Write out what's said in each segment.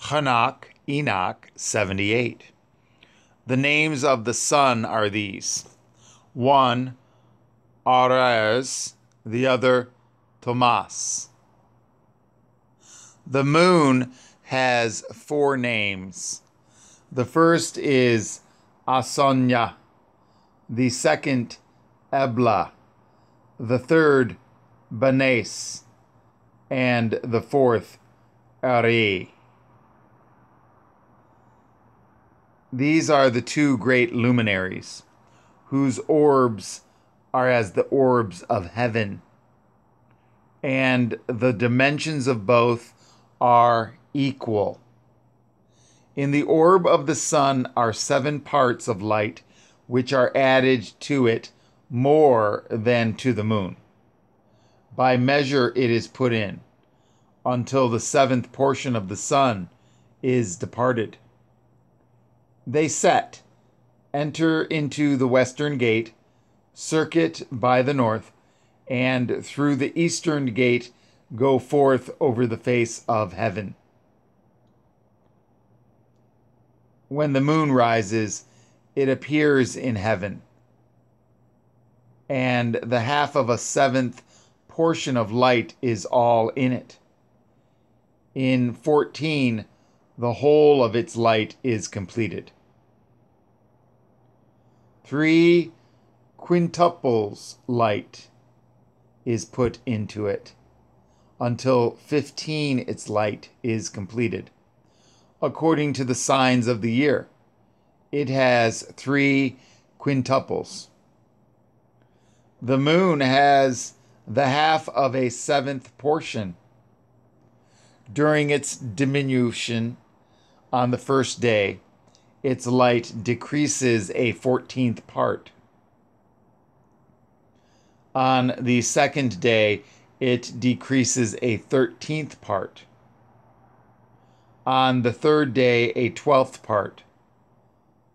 Hanak Enoch 78. The names of the son are these: one, Arez, the other, Tomas. The moon has four names. The first is Asonya, the second, Ebla, the third, Benes, and the fourth, Ari. These are the two great luminaries, whose orbs are as the orbs of heaven, and the dimensions of both are equal. In the orb of the sun are 7 parts of light, which are added to it more than to the moon. By measure it is put in, until the 7th portion of the sun is departed. They set, enter into the western gate, circuit by the north, and through the eastern gate go forth over the face of heaven. When the moon rises, it appears in heaven, and the half of a 7th portion of light is all in it. In 14, the whole of its light is completed. 3 quintuples light is put into it, until 15 its light is completed, according to the signs of the year. It has 3 quintuples. The moon has the half of a 7th portion. During its diminution on the first day, its light decreases a 14th part. On the second day, it decreases a 13th part. On the third day, a 12th part.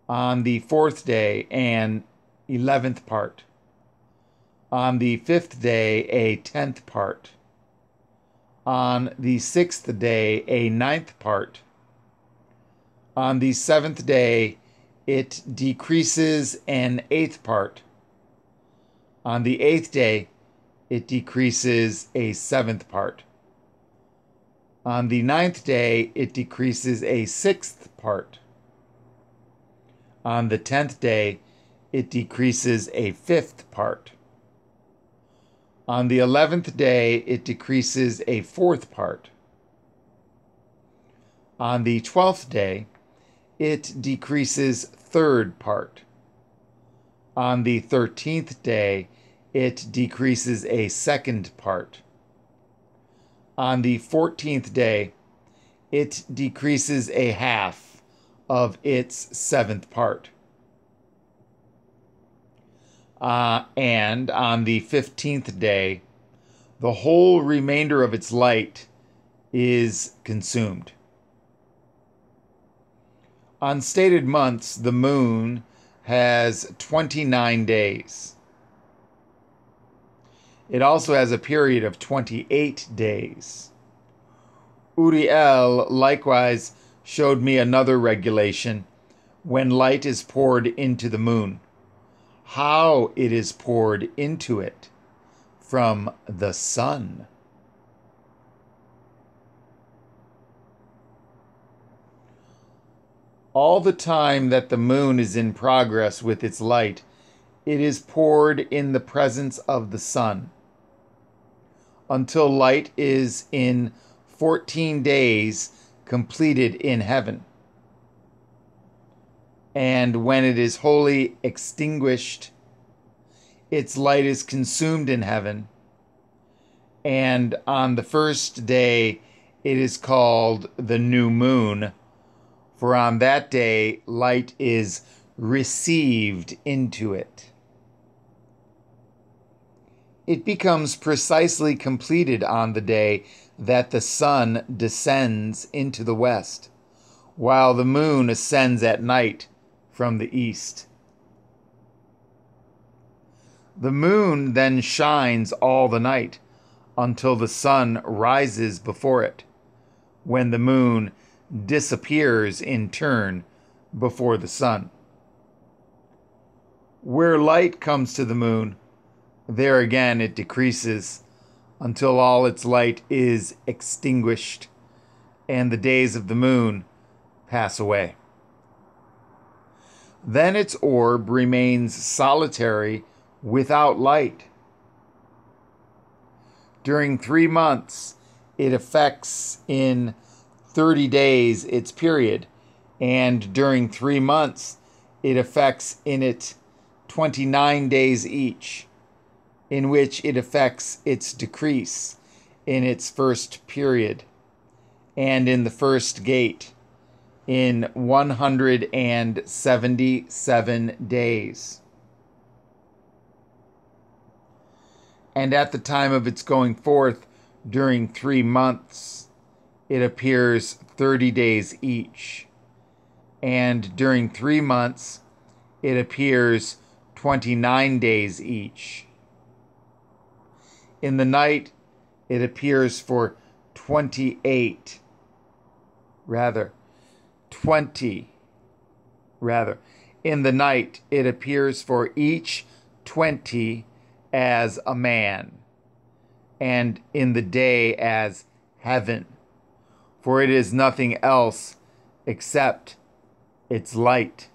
On the fourth day, an 11th part. On the fifth day, a 10th part. On the 6th day, a 9th part. On the 7th day, it decreases an 8th part. On the 8th day, it decreases a 7th part. On the 9th day, it decreases a 6th part. On the 10th day, it decreases a 5th part. On the 11th day, it decreases a 4th part. On the 12th day, it decreases 3rd part. On the 13th day, it decreases a 2nd part. On the 14th day, it decreases a half of its 7th part. And on the 15th day, the whole remainder of its light is consumed. On stated months, the moon has 29 days. It also has a period of 28 days. Uriel likewise showed me another regulation when light is poured into the moon, how it is poured into it from the sun. All the time that the moon is in progress with its light, it is poured in the presence of the sun, until light is in 14 days completed in heaven. And when it is wholly extinguished, its light is consumed in heaven. And on the first day, it is called the new moon, for on that day, light is received into it. It becomes precisely completed on the day that the sun descends into the west, while the moon ascends at night from the east. The moon then shines all the night until the sun rises before it, when the moon disappears in turn before the sun. Where light comes to the moon, there again it decreases until all its light is extinguished and the days of the moon pass away. Then its orb remains solitary without light. During 3 months, it affects in 30 days its period, and during 3 months, it affects in it 29 days each, in which it affects its decrease in its first period, and in the first gate, in 177 days. And at the time of its going forth, during 3 months, it appears 30 days each, and during 3 months, it appears 29 days each. In the night, it appears for 20. In the night, it appears for each 20 as a man, and in the day as heaven, for it is nothing else except its light.